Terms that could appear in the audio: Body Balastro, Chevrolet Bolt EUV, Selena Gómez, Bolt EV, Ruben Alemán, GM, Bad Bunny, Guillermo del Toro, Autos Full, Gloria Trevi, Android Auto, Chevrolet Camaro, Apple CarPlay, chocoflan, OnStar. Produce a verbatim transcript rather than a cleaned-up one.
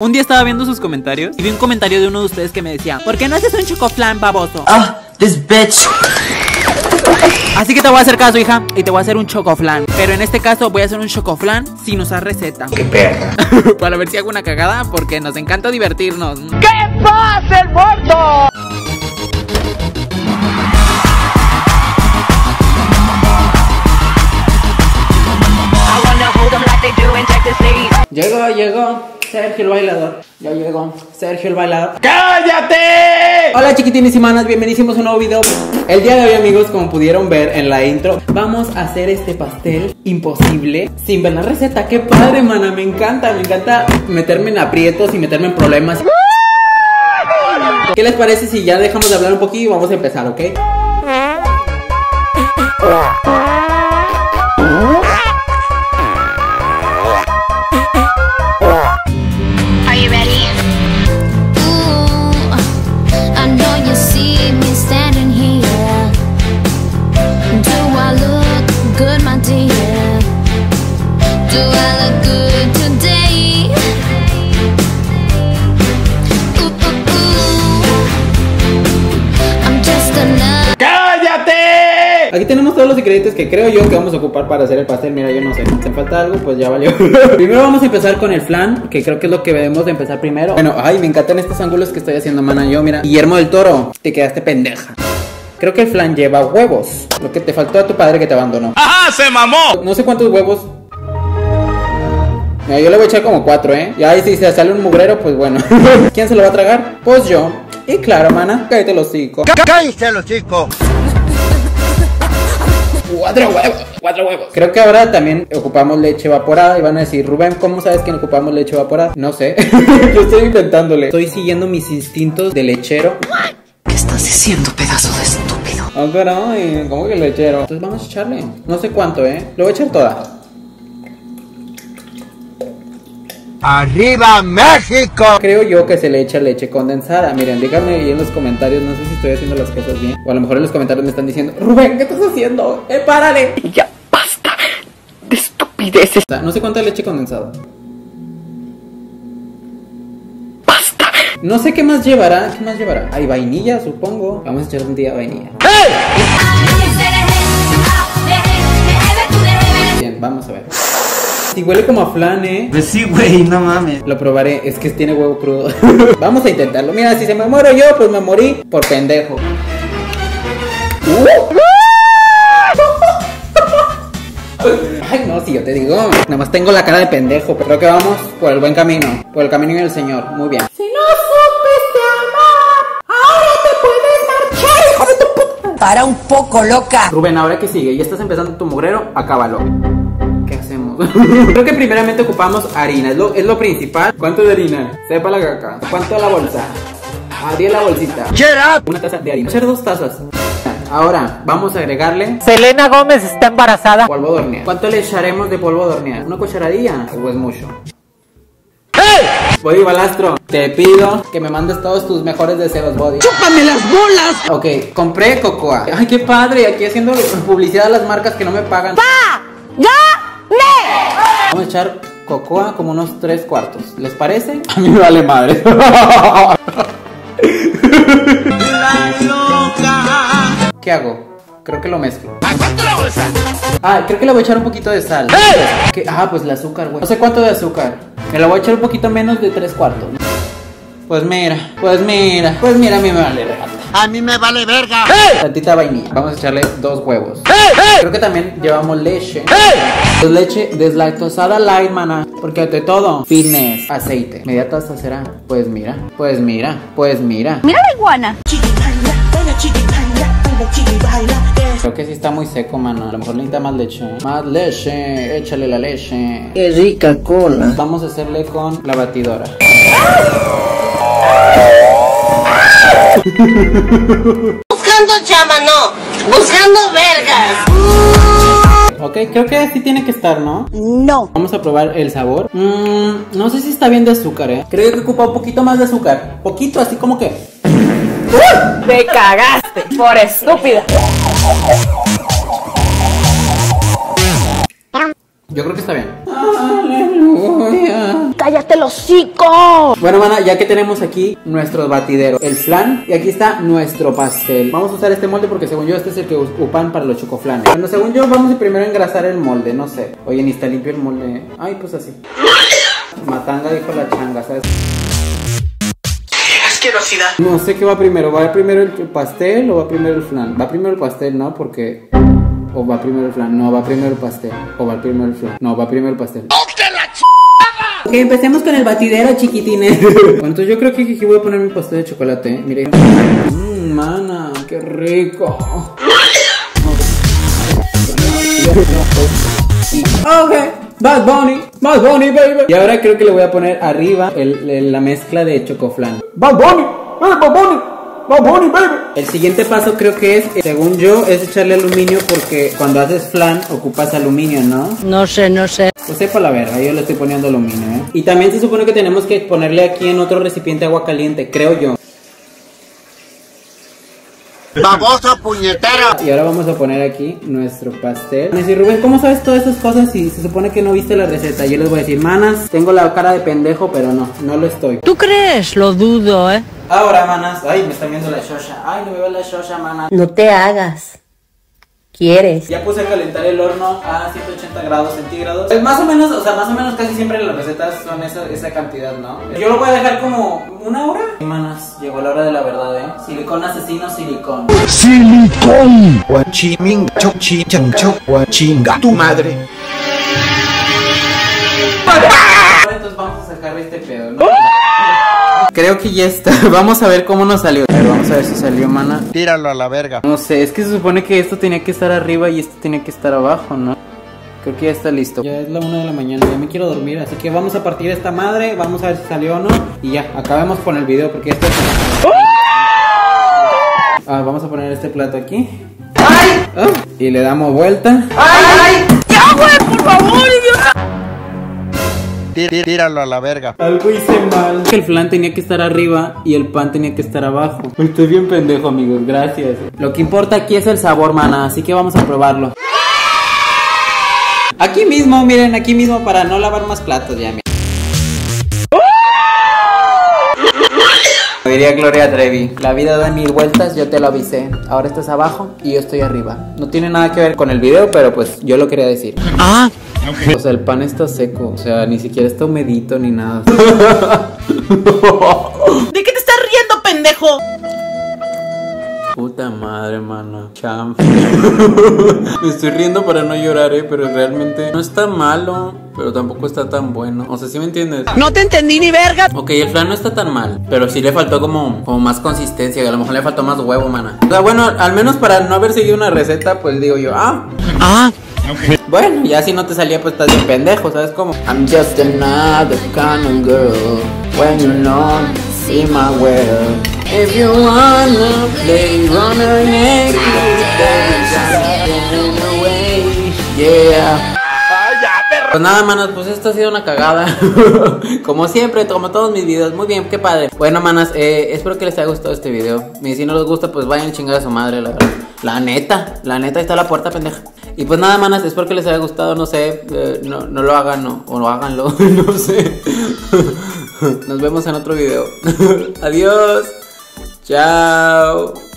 Un día estaba viendo sus comentarios y vi un comentario de uno de ustedes que me decía: ¿por qué no haces un chocoflan, baboso? Ah, oh, this bitch. Así que te voy a hacer caso, hija, y te voy a hacer un chocoflan. Pero en este caso voy a hacer un chocoflan sin usar receta. ¡Qué perra! Para ver si hago una cagada, porque nos encanta divertirnos. ¿Qué pasa, el muerto? Llegó, llegó Sergio el bailador. Ya llegó Sergio el bailador. ¡Cállate! Hola chiquitines y manas, bienvenidos a un nuevo video. El día de hoy, amigos, como pudieron ver en la intro, vamos a hacer este pastel imposible sin ver la receta. ¡Qué padre, mana! Me encanta, me encanta meterme en aprietos y meterme en problemas. ¿Qué les parece si ya dejamos de hablar un poquito y vamos a empezar, ok? Aquí tenemos todos los ingredientes que creo yo que vamos a ocupar para hacer el pastel. Mira, yo no sé, si falta algo, pues ya valió. Primero vamos a empezar con el flan, que creo que es lo que debemos de empezar primero. Bueno, ay, me encantan estos ángulos que estoy haciendo, mana. Yo, mira, Guillermo del Toro, te quedaste pendeja. Creo que el flan lleva huevos, lo que te faltó a tu padre que te abandonó. ¡Ajá, se mamó! No sé cuántos huevos. Mira, yo le voy a echar como cuatro, ¿eh? Y ahí si se sale un mugrero, pues bueno. ¿Quién se lo va a tragar? Pues yo. Y claro, mana, cállate los hocico. ¡Cállate los hocico! Cuatro huevos, cuatro huevos. Creo que ahora también ocupamos leche evaporada. Y van a decir, Rubén, ¿cómo sabes que no ocupamos leche evaporada? No sé, yo estoy intentándole. Estoy siguiendo mis instintos de lechero. ¿Qué estás diciendo, pedazo de estúpido? Oh, caray, ¿cómo que lechero? Entonces vamos a echarle, no sé cuánto, eh. Lo voy a echar toda. ¡Arriba México! Creo yo que se le echa leche condensada. Miren, díganme ahí en los comentarios. No sé si estoy haciendo las cosas bien, o a lo mejor en los comentarios me están diciendo: Rubén, ¿qué estás haciendo? ¡Eh, párale! ¡Ya basta de estupideces! No sé cuánta leche condensada. ¡Basta! No sé qué más llevará. ¿Qué más llevará? Hay vainilla, supongo. Vamos a echar un día vainilla. ¡Hey! Bien, vamos a ver. Si huele como a flan, eh. Pues sí, güey, no mames. Lo probaré, es que tiene huevo crudo. Vamos a intentarlo. Mira, si se me muero yo, pues me morí por pendejo. uh. Ay, no, si yo te digo. Nada más tengo la cara de pendejo, pero creo que vamos por el buen camino. Por el camino del Señor, muy bien. Si no supiste amar, ahora te puedes marchar, hijo de tu puta. Para un poco, loca. Rubén, ahora que sigue, ya estás empezando tu mugrero, acábalo. Creo que primeramente ocupamos harina, es lo, es lo principal. ¿Cuánto de harina? Sepa la caca. ¿Cuánto la bolsa? Abrí la bolsita. Una taza de harina. Voy a echar dos tazas. Ahora vamos a agregarle. Selena Gómez está embarazada. Polvo de hornear. ¿Cuánto le echaremos de polvo de hornear? ¿Una cucharadilla? O es mucho. Body Balastro, te pido que me mandes todos tus mejores deseos, Body. ¡Chúpame las bolas! Ok, compré cocoa. Ay, qué padre, aquí haciendo publicidad a las marcas que no me pagan. ¡Pa! ¡Ya! Vamos a echar cocoa como unos tres cuartos. ¿Les parece? A mí me vale madre. ¿Qué hago? Creo que lo mezclo. ¿A cuánto la bolsa? Ah, creo que le voy a echar un poquito de sal. ¡Eh! ¿Qué? Ah, pues el azúcar, güey. No sé cuánto de azúcar. Me la voy a echar un poquito menos de tres cuartos. Pues mira, pues mira, pues mira, a mí me vale regata. A mí me vale verga. ¡Eh! Tantita vainilla. Vamos a echarle dos huevos. ¡Eh! ¡Eh! Creo que también llevamos leche. ¡Eh! Es leche deslactosada light, mana. Porque ante todo, fitness, aceite. Media taza será. Pues mira, pues mira, pues mira. Mira la iguana. Creo que sí está muy seco, mano. A lo mejor necesita más leche. Más leche, échale la leche. Qué rica cola. Vamos a hacerle con la batidora. Buscando chama, no. Buscando vergas. Ok, creo que así tiene que estar, ¿no? No. Vamos a probar el sabor. mm, No sé si está bien de azúcar, ¿eh? Creo que ocupa un poquito más de azúcar. Poquito, así como que... ¡Uh! Te cagaste por estúpida. Yo creo que está bien. ¡Aleluya! ¡Cállate el hocico! Bueno, mana, ya que tenemos aquí nuestro batidero, el flan, y aquí está nuestro pastel. Vamos a usar este molde porque según yo este es el que ocupan para los chocoflanes. Bueno, según yo vamos a primero engrasar el molde, no sé. Oye, ni está limpio el molde. Ay, pues así. Matanga dijo la changa, ¿sabes? Asquerosidad. No sé qué va primero. ¿Va primero el pastel o va primero el flan? Va primero el pastel, ¿no? Porque... o va primero el flan, no, va primero el pastel. O va primero el flan, no, va primero el pastel. Ok, empecemos con el batidero, chiquitines. Bueno, entonces yo creo que aquí voy a poner mi pastel de chocolate, ¿eh? Mire. Mmm, mana, qué rico. Ok, Bad Bunny, Bad Bunny, baby. Y ahora creo que le voy a poner arriba el, el, la mezcla de chocoflan. Bad Bunny, hey, Bad Bunny. El siguiente paso creo que es, según yo, es echarle aluminio porque cuando haces flan ocupas aluminio, ¿no? No sé, no sé. Pues sepa la verga, yo le estoy poniendo aluminio, ¿eh? Y también se supone que tenemos que ponerle aquí en otro recipiente agua caliente, creo yo. ¡Baboso puñetero! Y ahora vamos a poner aquí nuestro pastel. Me dice, Rubén, ¿cómo sabes todas esas cosas si se supone que no viste la receta? Yo les voy a decir, manas, tengo la cara de pendejo, pero no, no lo estoy. ¿Tú crees? Lo dudo, ¿eh? Ahora, manas, ay, me está viendo la xoxa. Ay, no veo la xoxa, manas. No te hagas. ¿Quieres? Ya puse a calentar el horno a ciento ochenta grados centígrados. Pues más o menos, o sea, más o menos casi siempre las recetas son esa, esa cantidad, ¿no? Yo lo voy a dejar como una hora. Manas, llegó la hora de la verdad, ¿eh? Silicón asesino, silicón. ¡Silicón! Guachimincho, chichancho, guachinga, tu madre. Ahora entonces vamos a sacar este pedo, ¿no? Creo que ya está. Vamos a ver cómo nos salió. A ver, vamos a ver si salió, mana. Tíralo a la verga. No sé, es que se supone que esto tenía que estar arriba y esto tenía que estar abajo, ¿no? Creo que ya está listo. Ya es la una de la mañana, ya me quiero dormir. Así que vamos a partir esta madre, vamos a ver si salió o no. Y ya, acabemos con el video porque esto es... Ah, vamos a poner este plato aquí. ¡Ay! Oh, y le damos vuelta. ¡Ay! ¡Ya, güey! ¡Por favor, idiota! Tíralo a la verga. Algo hice mal. El flan tenía que estar arriba y el pan tenía que estar abajo. Estoy bien pendejo, amigos, gracias. Lo que importa aquí es el sabor, mana, así que vamos a probarlo. Aquí mismo, miren, aquí mismo para no lavar más platos ya, miren. Diría Gloria Trevi, la vida da mil vueltas, yo te lo avisé. Ahora estás abajo y yo estoy arriba. No tiene nada que ver con el video, pero pues yo lo quería decir. Ah, okay. O sea, el pan está seco, o sea, ni siquiera está humedito ni nada. ¿De qué te estás riendo, pendejo? Puta madre, mano. Champ. Me estoy riendo para no llorar, eh, pero realmente no está malo, pero tampoco está tan bueno. O sea, ¿sí me entiendes? No te entendí ni verga. Ok, el flan no está tan mal, pero sí le faltó como, como más consistencia, que a lo mejor le faltó más huevo, mana. O sea, bueno, al menos para no haber seguido una receta, pues digo yo, ah, ah. Okay. Bueno, ya si no te salía, pues estás bien pendejo, ¿sabes cómo? I'm just another kind of girl. When you know, see my world. If you wanna play, wanna make you dance away. Yeah. Pues nada, manas, pues esto ha sido una cagada. Como siempre, como todos mis videos. Muy bien, qué padre. Bueno, manas, eh, espero que les haya gustado este video. Y si no les gusta, pues vayan a chingar a su madre, la verdad. La neta, la neta, ahí está la puerta, pendeja. Y pues nada, manas, espero que les haya gustado. No sé, eh, no, no lo hagan, no, o no háganlo, no sé. Nos vemos en otro video. Adiós. Chao.